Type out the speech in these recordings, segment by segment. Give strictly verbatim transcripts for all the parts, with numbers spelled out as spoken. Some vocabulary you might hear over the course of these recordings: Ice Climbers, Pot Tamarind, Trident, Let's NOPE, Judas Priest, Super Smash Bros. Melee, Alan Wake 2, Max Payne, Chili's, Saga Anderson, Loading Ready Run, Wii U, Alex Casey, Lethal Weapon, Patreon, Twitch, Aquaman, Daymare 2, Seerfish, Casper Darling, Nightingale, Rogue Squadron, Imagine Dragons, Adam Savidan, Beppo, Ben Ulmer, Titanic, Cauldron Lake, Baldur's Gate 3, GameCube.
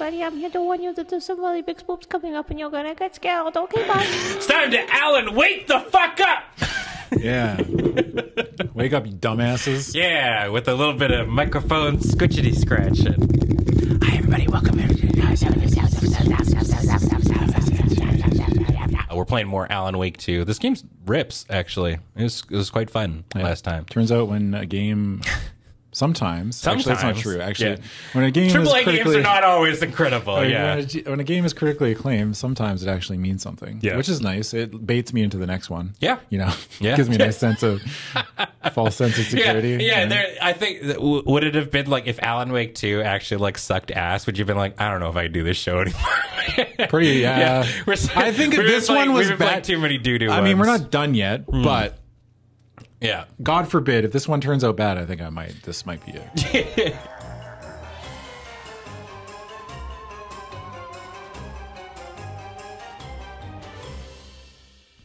buddy. I'm here to warn you that there's some really big spoops coming up and you're gonna get scared. Okay, bye. It's time to Alan, wake the fuck up! Yeah. Wake up, you dumbasses. Yeah, with a little bit of microphone scritchity scratching. Hi, everybody. Welcome, everybody. We're playing more Alan Wake two. This game rips, actually. It was, it was quite fun yeah. last time. Turns out when a game... Sometimes. Sometimes. Actually, that's not true. Actually, yeah. when a game triple A is critically, games are not always incredible. I mean, yeah. When a, when a game is critically acclaimed, sometimes it actually means something, yeah. which is nice. It baits me into the next one. Yeah. You know, yeah. gives me a nice sense of false sense of security. Yeah. yeah, yeah. There, I think w would it have been like if Alan Wake two actually like sucked ass? Would you have been like, I don't know if I do this show anymore? Pretty. Yeah. yeah. We're, I think we're this one like, was bad. Like too many doo doo. I ones. mean, we're not done yet, mm. but. Yeah. God forbid, if this one turns out bad, I think I might, this might be it.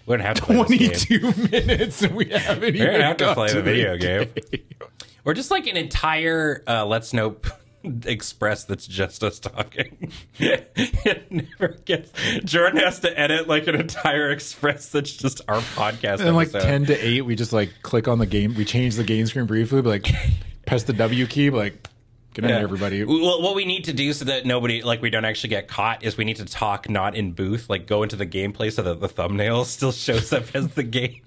We're going to have to play twenty-two minutes and we haven't even have to play the video game. Or just like an entire uh, Let's Nope Express that's just us talking. It never gets. Jordan has to edit like an entire Express that's just our podcast. And like episode. ten to eight, we just like click on the game. We change the game screen briefly, but like press the W key, but like good night, yeah. everybody. Well, what we need to do so that nobody, like we don't actually get caught, is we need to talk not in booth, like go into the gameplay so that the thumbnail still shows up as the game.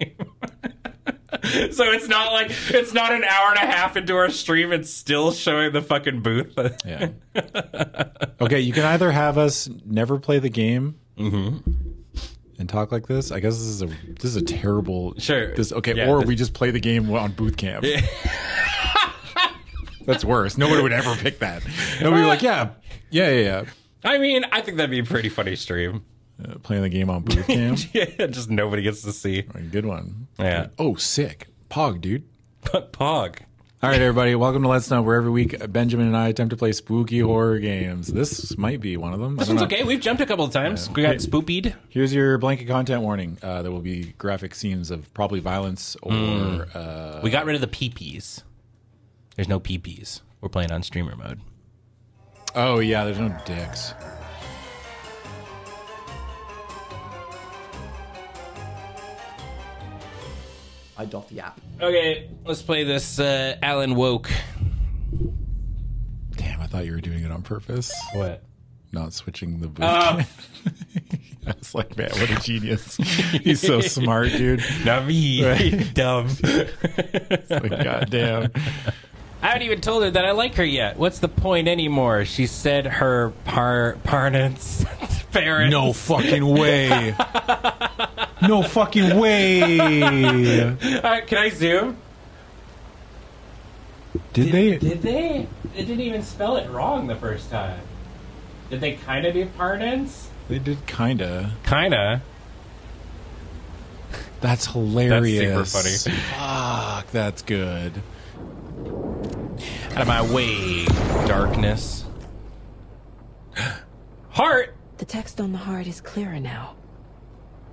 So it's not like it's not an hour and a half into our stream. It's still showing the fucking booth. Yeah. Okay, you can either have us never play the game mm-hmm. and talk like this. I guess this is a this is a terrible. Sure. This okay, yeah, or this, we just play the game on boot camp. Yeah. That's worse. Nobody would ever pick that. Nobody would be like, yeah, yeah, yeah, yeah. I mean, I think that'd be a pretty funny stream. Uh, playing the game on boot camp. Yeah, just nobody gets to see. Good one. Yeah. Oh, sick. Pog, dude. Pog. All right, everybody. Welcome to Let's Nope, where every week Benjamin and I attempt to play spooky horror games. This might be one of them. This one's know. okay. We've jumped a couple of times. Yeah. We got spoopied. Here's your blanket content warning. Uh, there will be graphic scenes of probably violence or... Mm. Uh, we got rid of the peepees. There's no peepees. We're playing on streamer mode. Oh, yeah. There's no dicks. I doff the app. Okay, let's play this uh, Alan Woke. Damn, I thought you were doing it on purpose. What? Not switching the boot. Uh. I was like, man, what a genius. He's so smart, dude. Not me. Right? Dumb. It's like, goddamn. I haven't even told her that I like her yet. What's the point anymore? She said her par parents. Parents. No fucking way. No fucking way. All right, can I zoom? Did, did they? Did they? They didn't even spell it wrong the first time. Did they kind of do pardons? They did kind of. Kind of. That's hilarious. That's super funny. Fuck, that's good. Out of my way, darkness. Heart! The text on the heart is clearer now.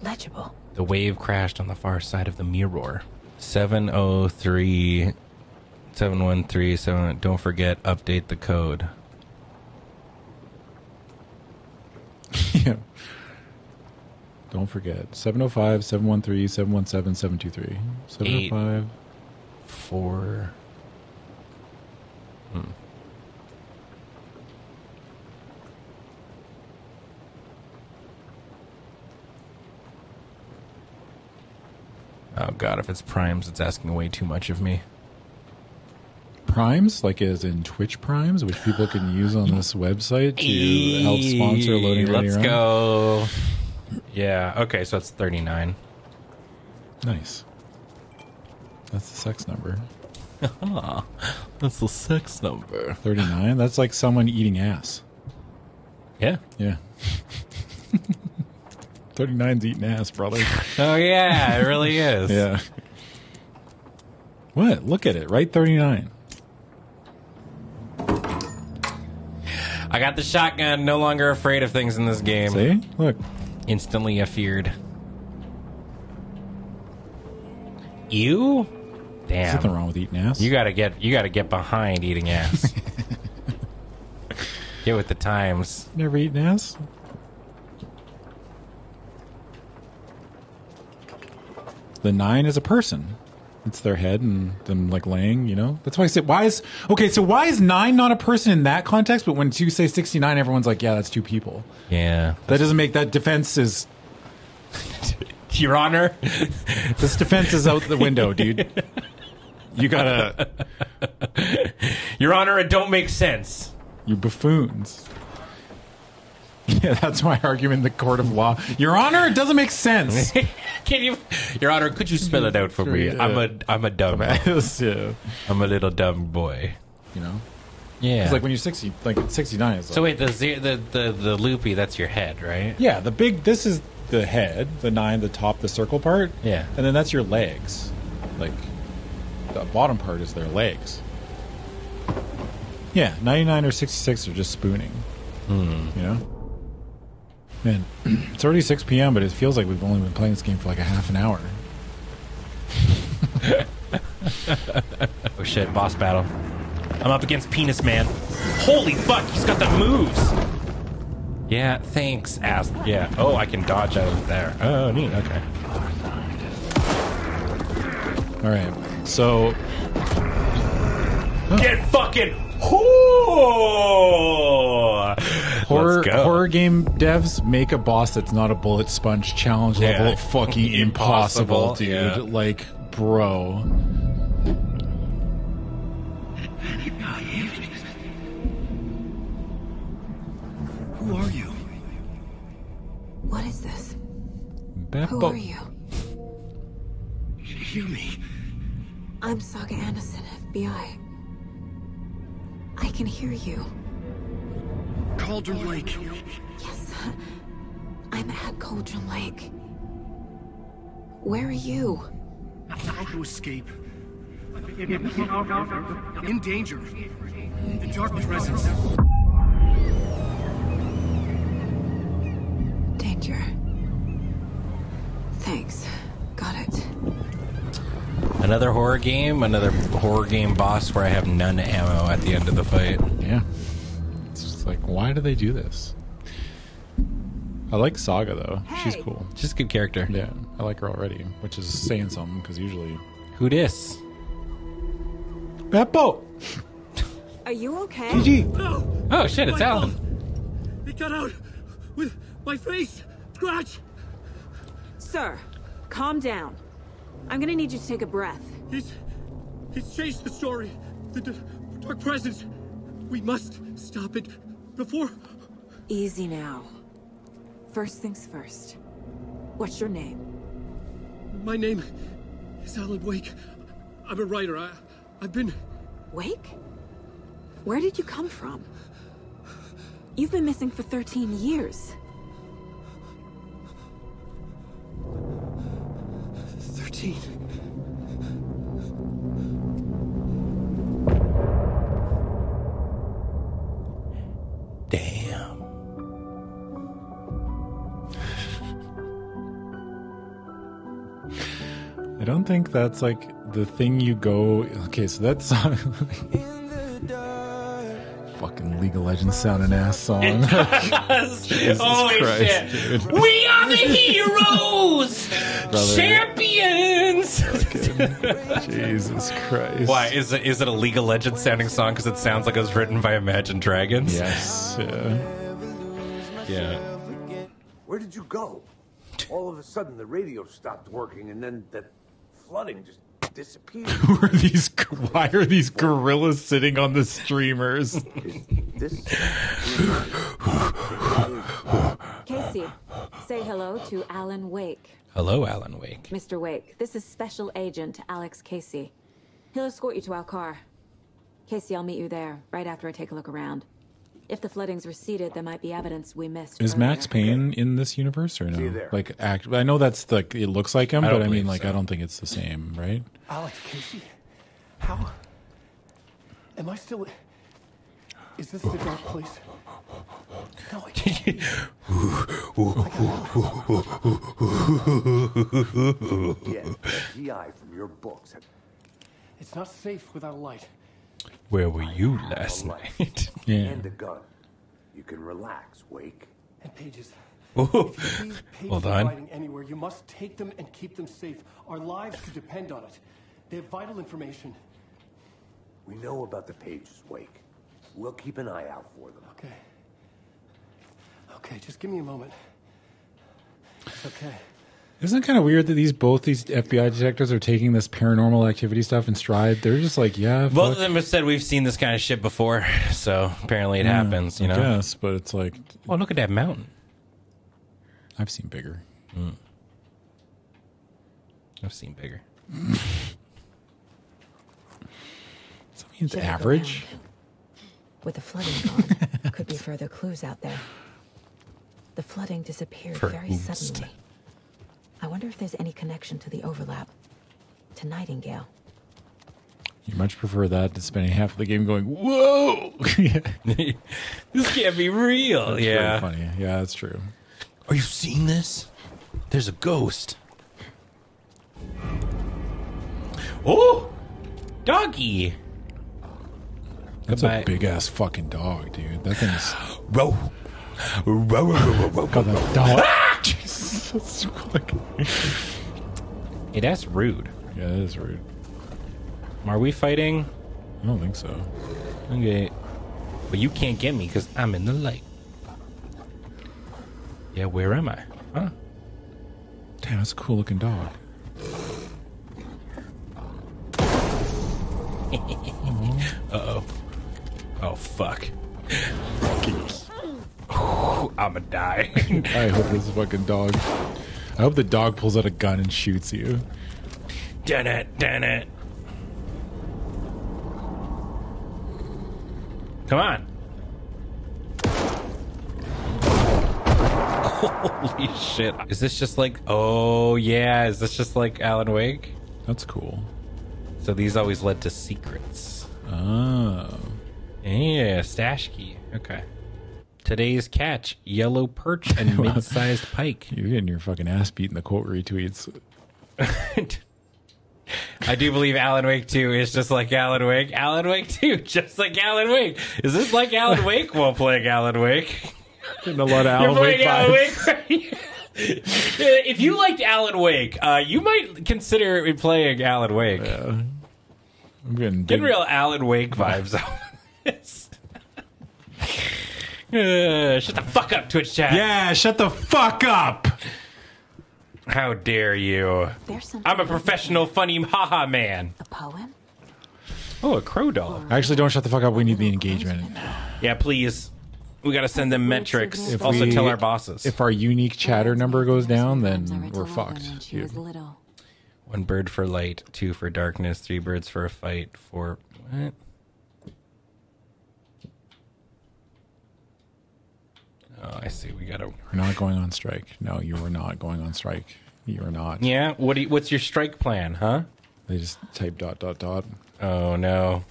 Legible. The wave crashed on the far side of the mirror. seven oh three, seven one three, seven Don't forget, update the code. Yeah. Don't forget. seven oh five, seven one three, seven one seven, seven two three. seven oh five. four. Hmm. Oh, God, if it's primes, it's asking way too much of me. Primes? Like as in Twitch primes, which people can use on this website to help sponsor Loading Ready Run? Let's go. Yeah, okay, so it's thirty-nine. Nice. That's the sex number. Ah, that's the sex number. thirty-nine? That's like someone eating ass. Yeah. Yeah. thirty-nine's eating ass, brother. Oh, yeah, it really is. Yeah. What? Look at it. Right thirty-nine. I got the shotgun. No longer afraid of things in this game. See? Look. Instantly afeared. You? Damn. There's nothing wrong with eating ass. You gotta get, you gotta get behind eating ass. Get with the times. Never eaten ass? The nine is a person. It's their head and them like laying, you know? That's why I said, why is, okay, so why is nine not a person in that context? But when you say sixty-nine, everyone's like, yeah, that's two people. Yeah. That doesn't make, that defense is, Your Honor, this defense is out the window, dude. You gotta. Your Honor, it don't make sense. You buffoons. Yeah, that's my argument in the court of law. Your Honor, it doesn't make sense. Can you, Your Honor, could you spell it out for me? Yeah. I'm a, I'm a dumbass. Yeah. I'm a little dumb boy. You know. Yeah. It's like when you're sixty, like sixty-nine. Is like, so wait, the, the the the loopy, that's your head, right? Yeah. The big. This is the head. The nine, the top, the circle part. Yeah. And then that's your legs. Like, the bottom part is their legs. Yeah. ninety-nine or sixty-six are just spooning. Mm. You know. Man, it's already six p m, but it feels like we've only been playing this game for like a half an hour. Oh shit, boss battle. I'm up against Penis Man. Holy fuck, he's got the moves! Yeah, thanks, ass. Yeah, oh, I can dodge out of there. Oh, neat, okay. Alright, so... Oh. Get fucking... Oh! Horror, horror game devs, make a boss that's not a bullet sponge challenge yeah. level. Fucking impossible, dude. Yeah. Like, bro. Who are you? What is this? Beppo. Who are you? Hear me. I'm Saga Anderson, F B I. I can hear you. Cauldron Lake. Yes, I'm at Cauldron Lake. Where are you? I tried to escape. In danger. In dark presence. Danger. Thanks. Got it. Another horror game, another horror game boss where I have none ammo at the end of the fight. Yeah. It's just like, why do they do this? I like Saga, though. Hey. She's cool. She's a good character. Yeah, I like her already, which is saying something, because usually... Who dis? Beppo! Are you okay? G G! No. Oh, shit, it's Alan. They got out with my face! Scratch! Sir, calm down. I'm gonna need you to take a breath. He's... he's changed the story. The, the dark presence. We must stop it before... Easy now. First things first. What's your name? My name is Alan Wake. I'm a writer. I, I've been... Wake? Where did you come from? You've been missing for thirteen years. Damn. I don't think that's like the thing you go. Okay, so that song. Fucking League of Legends sounding ass song. It does. Jesus Holy Christ, shit. Dude. We are the heroes! Brother. Champions! Fucking Jesus Christ. Why? Is it, is it a League of Legends sounding song because it sounds like it was written by Imagine Dragons? Yes. Yeah. Yeah. Where did you go? All of a sudden the radio stopped working and then the flooding just... disappeared. Who are these? Why are these gorillas sitting on the streamers? Casey, say hello to Alan Wake. Hello, Alan Wake. Mister Wake, this is Special Agent Alex Casey. He'll escort you to our car. Casey, I'll meet you there right after I take a look around. If the flooding's receded, there might be evidence we missed. Is earlier. Max Payne in this universe or no? Like, act, I know that's like it looks like him, I but I mean, like, so. I don't think it's the same, right? Alex Casey, how am I still? Is this the dark place? No, I can't. Get G I from your books. It's not safe without a light. Where were you last night? Yeah. And the gun. You can relax, Wake. And pages. Oh, well done. Anywhere, you must take them and keep them safe. Our lives could depend on it. They have vital information. We know about the pages, Wake. We'll keep an eye out for them. Okay. Okay, just give me a moment. It's okay. Isn't it kind of weird that these both these F B I detectives are taking this paranormal activity stuff in stride? They're just like, yeah. Both of them have said we've seen this kind of shit before, so apparently it yeah, happens. You I know, yes, but it's like, oh, look at that mountain. I've seen bigger. Mm. I've seen bigger. So that means average. With the flooding gone, could be further clues out there. The flooding disappeared For very oomst. suddenly. I wonder if there's any connection to the overlap, to Nightingale. You much prefer that to spending half of the game going, whoa! This can't be real. That's yeah. Really funny. Yeah, that's true. Are you seeing this? There's a ghost. Oh! Doggy! That's Goodbye. a big-ass fucking dog, dude. That thing is... Whoa! Hey, that's rude. Yeah, that is rude. Are we fighting? I don't think so. Okay. But you can't get me because I'm in the light. Yeah, where am I? Huh? Damn, that's a cool looking dog. Uh oh. Oh, fuck. Ooh, I'ma die. I hope this fucking dog. I hope the dog pulls out a gun and shoots you. Dun it, dun it. Come on. Holy shit. Is this just like, oh yeah, is this just like Alan Wake? That's cool. So these always led to secrets. Oh. Yeah, stash key. Okay. Today's catch, yellow perch and mid-sized pike. You're getting your fucking ass beat in the quote retweets. I do believe Alan Wake two is just like Alan Wake. Alan Wake two, just like Alan Wake. Is this like Alan Wake while playing Alan Wake? Getting a lot of Alan You're Wake vibes. Alan Wake, right? If you liked Alan Wake, uh, you might consider playing Alan Wake. Yeah. I'm getting, getting real Alan Wake vibes on this. Uh, shut the fuck up, Twitch chat. Yeah, shut the fuck up. How dare you? I'm a professional funny haha man. A poem? Oh, a crow dog. Actually, don't shut the fuck up. We need the engagement. Yeah, please. We gotta send them metrics. If also we, tell our bosses. If our unique chatter number goes down, then we're fucked. Dude. One bird for light, two for darkness, three birds for a fight, four... What? Oh, I see. We gotta. We're not going on strike. No, you are not going on strike. You are not. Yeah. What? Do you, what's your strike plan, huh? They just type dot dot dot. Oh no.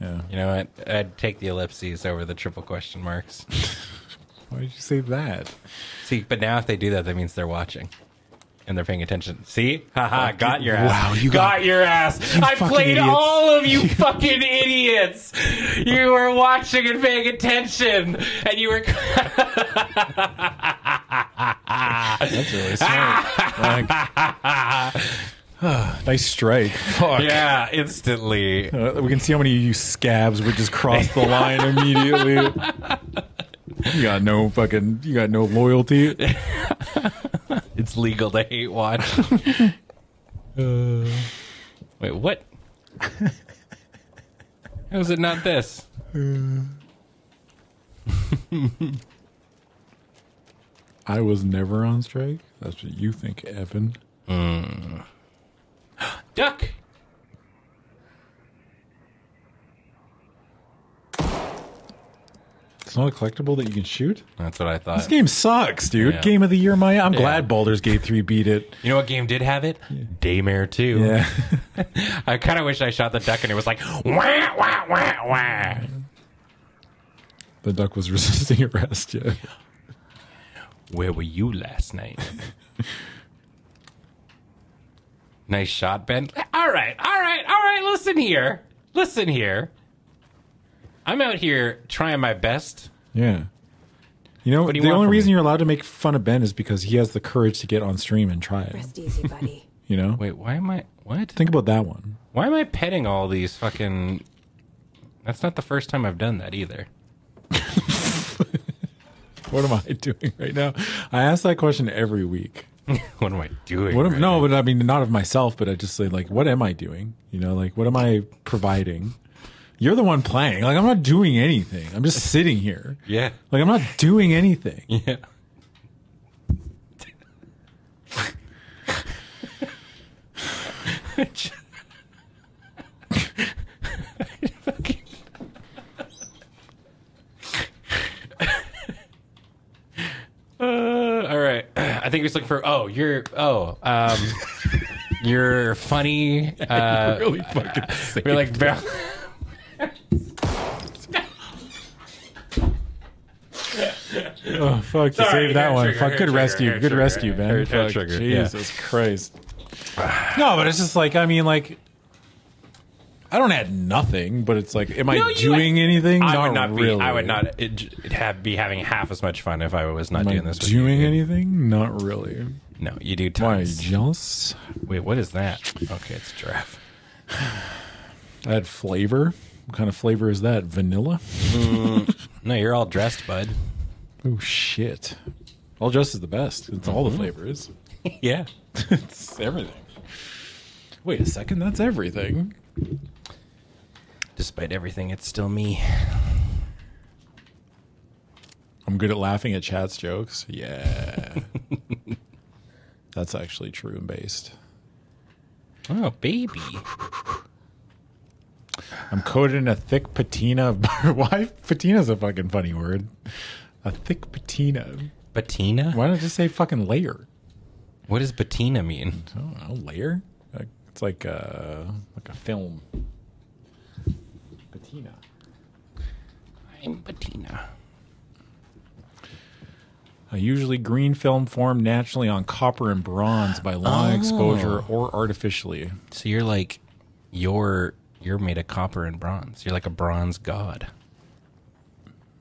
Yeah. You know what? I'd, I'd take the ellipses over the triple question marks. Why did you say that? See, but now if they do that, that means they're watching and they're paying attention. See? Haha! -ha, got your ass. Wow! You got, got your ass. You I played idiots. all of you fucking idiots. You were watching and paying attention, and you were. That's really smart. Like... nice strike. Fuck. Yeah! Instantly. Uh, we can see how many of you scabs would just cross the line immediately. You got no fucking. You got no loyalty. It's legal to hate watch. uh, Wait, what? How is it not this? Uh, I was never on strike. That's what you think, Evan. Uh. Duck! It's not a collectible that you can shoot? That's what I thought. This game sucks, dude. Yeah. Game of the year, Maya. I'm yeah. glad Baldur's Gate three beat it. You know what game did have it? Yeah. Daymare two. Yeah. I kind of wish I shot the duck and it was like, wah, wah, wah, wah. The duck was resisting arrest, yeah. Where were you last night? Nice shot, Ben. All right, all right, all right. Listen here. Listen here. I'm out here trying my best. Yeah. You know, you the only reason me? You're allowed to make fun of Ben is because he has the courage to get on stream and try it. Rest easy, buddy. You know? Wait, why am I... What? Think about that one. Why am I petting all these fucking... That's not the first time I've done that either. What am I doing right now? I ask that question every week. What am I doing? What am, right no, now? But I mean, not of myself, but I just say, like, what am I doing? You know, like, what am I providing? You're the one playing. Like, I'm not doing anything. I'm just sitting here. Yeah. Like, I'm not doing anything. Yeah. I just... I fucking... Uh, all right. I think we're just looking for. Oh, you're. Oh, um, you're funny. Uh, you're really fucking. Uh, we're like. Bar- oh fuck! Sorry, you saved that one. Trigger, fuck. Good trigger, rescue. Good trigger, rescue, man. Hair hair fuck, Jesus yeah. Christ. No, but it's just like I mean, like. I don't add nothing, but it's like, am I no, doing had, anything? I not would not really. be. I would not it, have be having half as much fun if I was not am doing I this. Doing with you. Anything? Not really. No, you do. Tons. Why are you jealous? Wait, what is that? Okay, it's giraffe. I had flavor. What kind of flavor is that? Vanilla? Mm, no, you're all dressed, bud. Oh shit! All dressed is the best. It's mm-hmm. all the flavors. Yeah, it's everything. Wait a second. That's everything. Despite everything, it's still me. I'm good at laughing at Chad's jokes. Yeah. That's actually true and based. Oh, baby. I'm coated in a thick patina. Why? Patina's a fucking funny word. A thick patina. Patina? Why don't I just say fucking layer? What does patina mean? I don't know. Layer? It's like a, like a film. Patina. I'm patina. A usually green film formed naturally on copper and bronze by long oh. exposure or artificially. So you're like, you're you're made of copper and bronze. You're like a bronze god.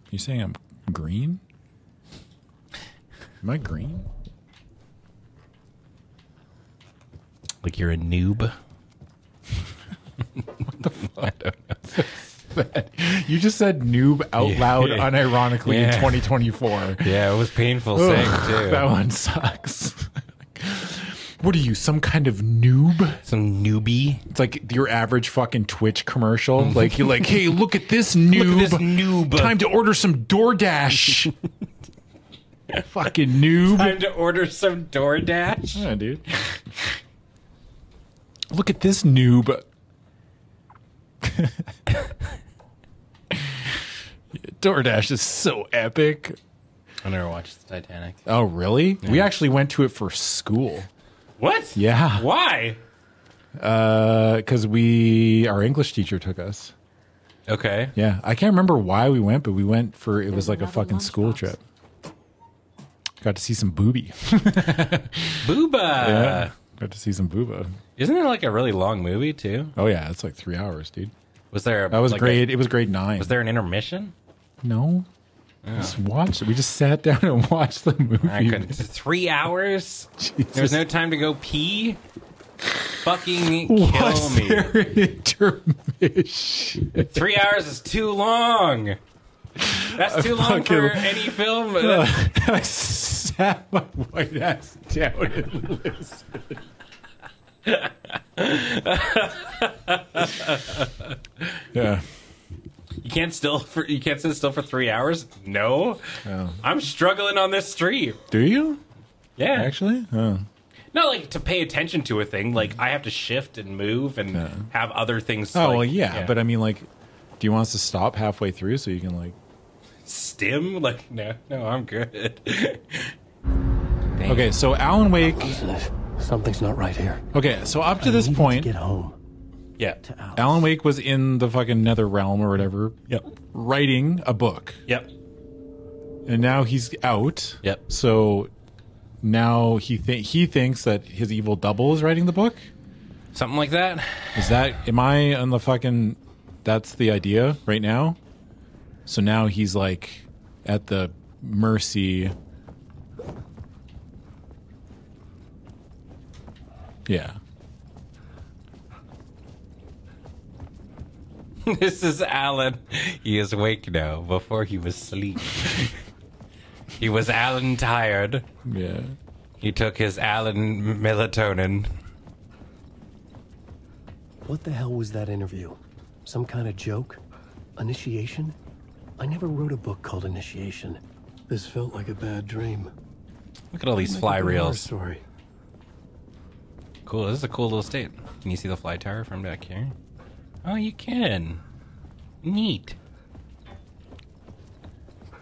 You saying I'm green? Am I green? Like you're a noob. What the fuck? I don't know. That, you just said noob out yeah. loud unironically yeah. in twenty twenty-four. Yeah, it was painful saying too. That one sucks. What are you, some kind of noob? Some newbie? It's like your average fucking Twitch commercial. Like you're like, hey, look at this noob. Look at this noob. Time to order some DoorDash. Fucking noob. Time to order some DoorDash. Yeah, dude. Look at this noob. DoorDash is so epic. I never watched the Titanic. Oh, really? Yeah. We actually went to it for school. What? Yeah. Why? Uh, 'cause we, our English teacher took us. Okay. Yeah. I can't remember why we went, but we went for, it was like a fucking school trip. Got to see some boobie. Booba. Yeah. Got to see some booba. Isn't it like a really long movie too? Oh yeah, it's like three hours, dude. Was there? A, that was like grade. A, it was grade nine. Was there an intermission? No. Oh. Just watched. We just sat down and watched the movie. I couldn't, three hours. Jesus. There was no time to go pee. Fucking kill was me. There an intermission? Three hours is too long. That's too long for any film. I sat my white ass down and listened. Yeah, you can't still for you can't sit still for three hours. No, oh. I'm struggling on this stream. Do you? Yeah, actually, oh. Not like to pay attention to a thing. Like I have to shift and move and yeah. have other things. Oh like, well, yeah, yeah, but I mean, like, do you want us to stop halfway through so you can like stim? Like no, no, I'm good. Okay, so Alan Wake. Something's not right here. Okay, so up to this point, to get home. Yeah, to Alan. Alan Wake was in the fucking nether realm or whatever. Yep, writing a book. Yep, and now he's out. Yep. So now he th- he thinks that his evil double is writing the book, something like that. Is that? Am I on the fucking? That's the idea right now. So now he's like at the Mercy. Yeah. This is Alan. He is awake now. Before he was asleep. He was Alan tired. Yeah. He took his Alan melatonin. What the hell was that interview? Some kind of joke? Initiation? I never wrote a book called Initiation. This felt like a bad dream. Look at all these fly reels. Story. Cool. This is a cool little state. Can you see the fly tower from back here? Oh, you can. Neat.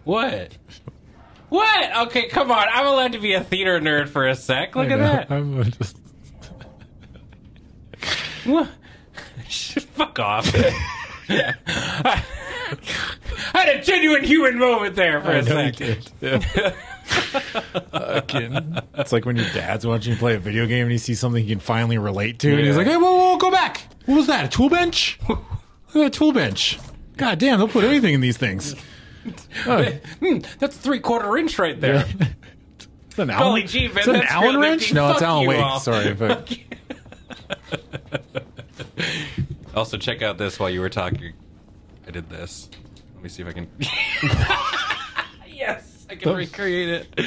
What? What? Okay, come on. I'm allowed to be a theater nerd for a sec. Look I at know. that. I'm just... What? Fuck off. I had a genuine human moment there for I a know second. You did. Yeah. uh, it's like when your dad's watching you play a video game and he sees something he can finally relate to, yeah. and he's like, hey, whoa, whoa, go back. What was that, a tool bench? Look at that tool bench. God damn, they'll put anything in these things. Oh. Mm, that's a three-quarter inch right there. Yeah. It's an Allen, Golly gee, man, it's an Allen wrench? No, it's Alan Wake. Sorry. But... Also, check out this while you were talking. I did this. Let me see if I can... Yes, I can the... recreate it.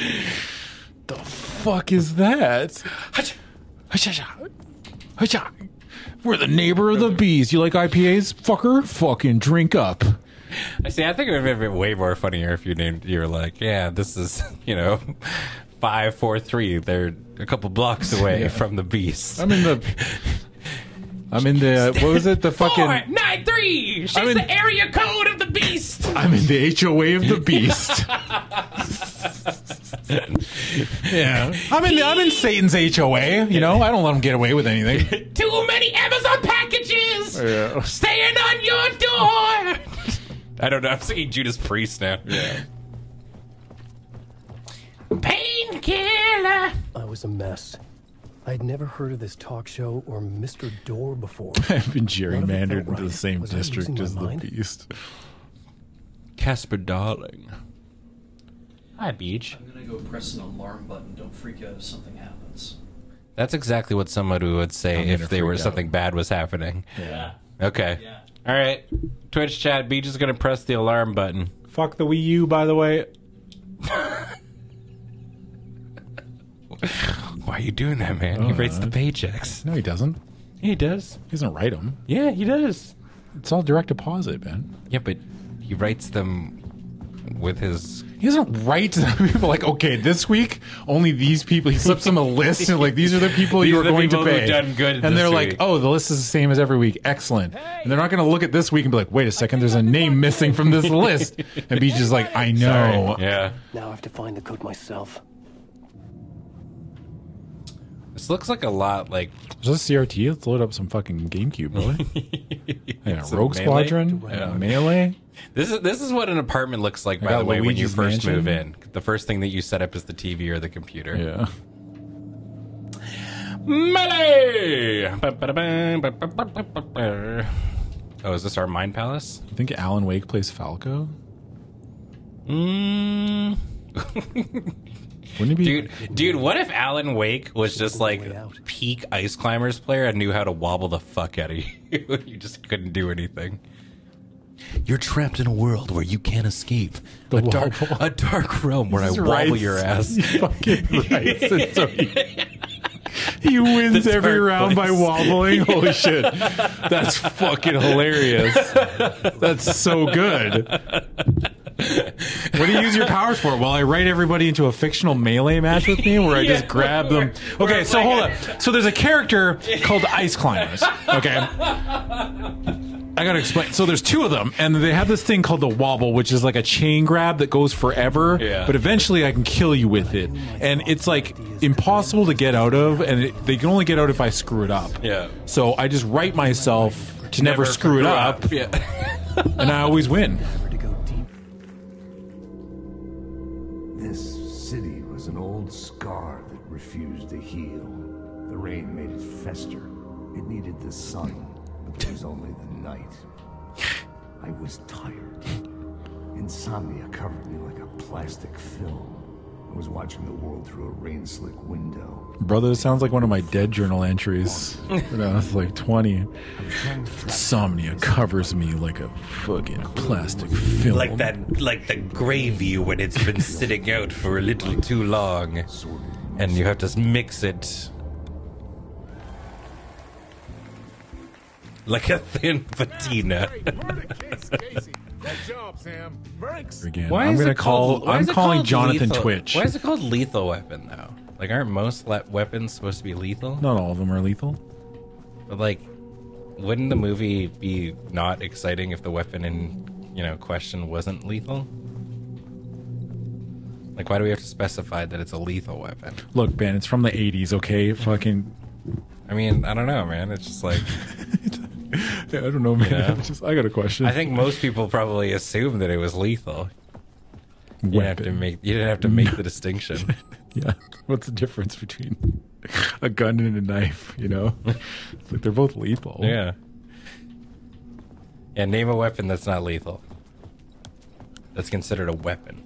The fuck is that? We're the neighbor of the bees. You like I P As, fucker? Fucking drink up. I see. I think it would have been way more funnier if you named. You were like, yeah, this is, you know, five, four, three. They're a couple blocks away yeah. from the beast. I'm in the. I'm in the. What was it? The fucking. four nine three. She's in, the area code of the beast. I'm in the H O A of the beast. Yeah, I'm in. I'm in Satan's H O A. You know, I don't let him get away with anything. Too many Amazon packages yeah. staying on your door. I don't know. I'm singing Judas Priest now. Yeah. Painkiller. I was a mess. I'd never heard of this talk show or Mister Door before. I've been gerrymandered into right. the same was district as the mind? Beast. Casper Darling. Hi, Beach. I'm gonna go press an alarm button. Don't freak out if something happens. That's exactly what somebody would say if they were out. Something bad was happening. Yeah. Okay. Yeah. All right, Twitch chat, Beach is going to press the alarm button. Fuck the Wii U, by the way. Why are you doing that, man? He rates the paychecks. No, he doesn't. He does. He doesn't write them. Yeah, he does. It's all direct deposit, man. Yeah, but he writes them with his... He doesn't write to people like, okay, this week, only these people. He slips them a list and like, these are the people you are going to pay. Done good and they're like, week. oh, the list is the same as every week. Excellent. Hey. And they're not going to look at this week and be like, wait a second, there's a name missing from this list. And Beach is like, I know. Sorry. Yeah. Now I have to find the code myself. This looks like a lot like... Is this C R T? Let's load up some fucking GameCube, really. Yeah, Rogue Squadron, yeah. Melee. This is this is what an apartment looks like, by the way, Luigi's when you first Mansion. Move in. The first thing that you set up is the T V or the computer. Yeah. Melee! Oh, is this our Mind Palace? You think Alan Wake plays Falco? Mmm... Wouldn't it be dude, dude, what if Alan Wake was just like peak Ice Climbers player and knew how to wobble the fuck out of you? You just couldn't do anything. You're trapped in a world where you can't escape. The a, dark, a dark realm where this I wobble your ass. He fucking writes it so he, he wins the every round place. By wobbling. Holy shit. That's fucking hilarious. That's so good. What do you use your powers for? Well, I write everybody into a fictional melee match with me where I just grab them. Okay, so hold up. So there's a character called Ice Climbers. Okay. I gotta explain. So there's two of them, and they have this thing called the wobble, which is like a chain grab that goes forever, yeah. but eventually I can kill you with it. And it's like impossible to get out of, and it, they can only get out if I screw it up. Yeah. So I just write myself to never, never screw it up, up. Yeah. And I always win. An old scar that refused to heal. The rain made it fester. It needed the sun, but there was only the night. I was tired. Insomnia covered me like a plastic film. I was watching the world through a rain-slick window. Brother, this sounds like one of my dead journal entries when I was like twenty. Insomnia covers me like a fucking plastic film. Like that, like the gravy when it's been sitting out for a little too long, and you have to mix it. Like a thin patina. Again, why I'm going to call. Why I'm calling Jonathan lethal? Twitch. Why is it called Lethal Weapon though? Like, aren't most le weapons supposed to be lethal? Not all of them are lethal. But like, wouldn't the movie be not exciting if the weapon in you know question wasn't lethal? Like, why do we have to specify that it's a lethal weapon? Look, Ben, it's from the eighties. Okay, fucking. I mean, I don't know, man. It's just like. Yeah, I don't know, man. Yeah. Just, I got a question. I think most people probably assume that it was lethal. You didn't have to make, you didn't have to make the distinction. Yeah. What's the difference between a gun and a knife, you know? It's like they're both lethal. Yeah. Yeah, name a weapon that's not lethal. That's considered a weapon.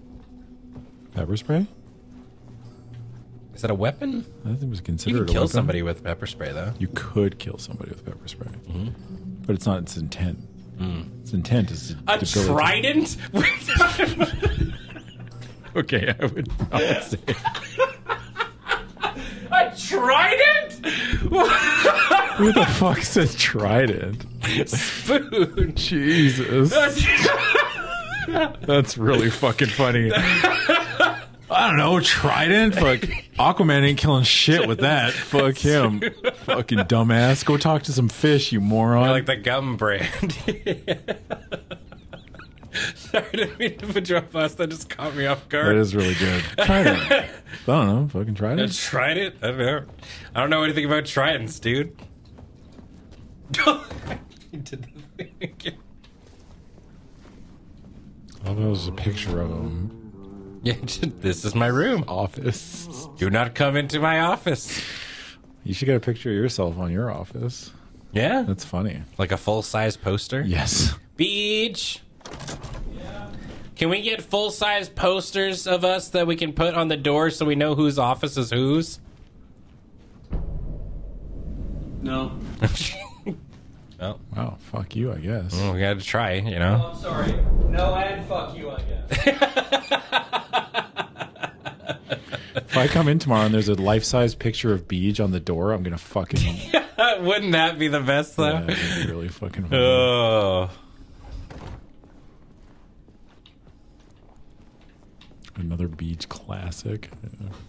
Pepper spray? Is that a weapon? I think it was considered a weapon. You could kill somebody with pepper spray, though. You could kill somebody with pepper spray. Mm-hmm. But it's not its intent. Mm. Its intent is to... A trident? Okay, I would not say it. A trident? Who the fuck says trident? Spoon. Jesus. That's really fucking funny. I don't know, Trident? Fuck, Aquaman ain't killing shit with that. Fuck him. Fucking dumbass. Go talk to some fish, you moron. I like the gum brand. Sorry, I didn't mean to put you off last. That just caught me off guard. That is really good. Trident. I don't know, fucking Trident. I tried it? I don't know. I don't know anything about Tridents, dude. You did the thing again. I thought it was a picture of him. Yeah, this is my room. Office. Do not come into my office. You should get a picture of yourself on your office. Yeah? That's funny. Like a full-size poster? Yes. Beach! Yeah. Can we get full-size posters of us that we can put on the door so we know whose office is whose? No. Well, wow, fuck you, I guess. Well, we gotta try, you know? Oh, I'm sorry. No, and fuck you, I guess. If I come in tomorrow and there's a life-size picture of Beej on the door, I'm gonna fucking. Wouldn't that be the best though? Yeah, that'd be really fucking funny. Oh. Another Beej classic.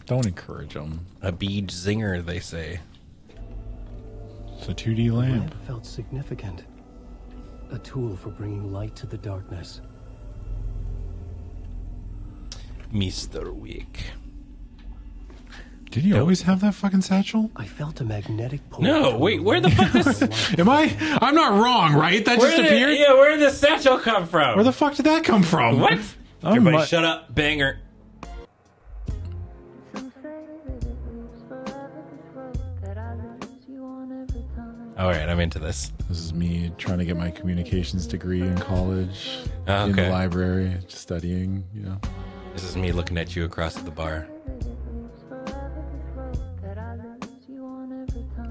Don't encourage them. A Beej zinger, they say. It's a two D lamp. It felt significant. A tool for bringing light to the darkness. Mister Wick. Did you always have that fucking satchel? I felt a magnetic pull. No, wait, where the fuck this... Am I... I'm not wrong, right? That where just appeared? It, yeah, where did the satchel come from? Where the fuck did that come from? What? Everybody my... shut up, banger. Alright, I'm into this. This is me trying to get my communications degree in college. Oh, okay. In the library, just studying, you know. This is me looking at you across the bar.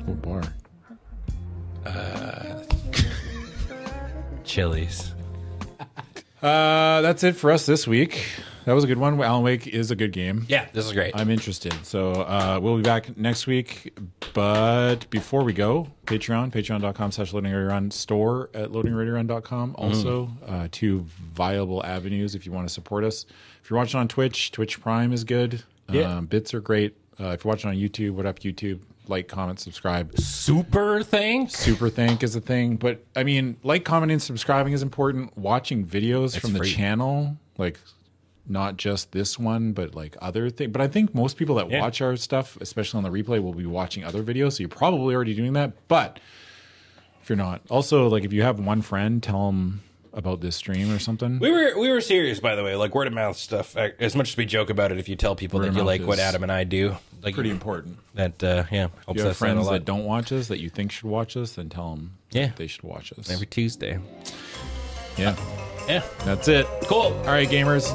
What bar? Uh, Chili's. Uh, that's it for us this week. That was a good one. Alan Wake is a good game. Yeah, this is great. I'm interested. So uh, we'll be back next week. But before we go, Patreon, patreon dot com slash loading ready run, store at loading ready run dot com. Also, mm. uh, two viable avenues if you want to support us. If you're watching on Twitch, Twitch Prime is good. Yeah. Um, bits are great. Uh, if you're watching on YouTube, what up, YouTube? Like, comment, subscribe. Super thank? Super thank is a thing. But, I mean, like, commenting, subscribing is important. Watching videos it's from free. the channel, like, not just this one, but, like, other things. But I think most people that yeah. watch our stuff, especially on the replay, will be watching other videos. So you're probably already doing that. But if you're not. Also, like, if you have one friend, tell them about this stream or something. We were we were serious, by the way. Like, word of mouth stuff. As much as we joke about it, if you tell people word that you like what Adam and I do, like pretty important. That uh, yeah, helps you have us friends out a lot. That don't watch us that you think should watch us, then tell them yeah. they should watch us every Tuesday. Yeah. Uh Yeah. That's it. Cool. All right, gamers.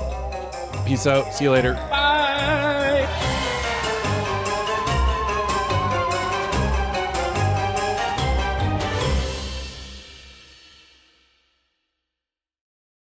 Peace out. See you later. Bye.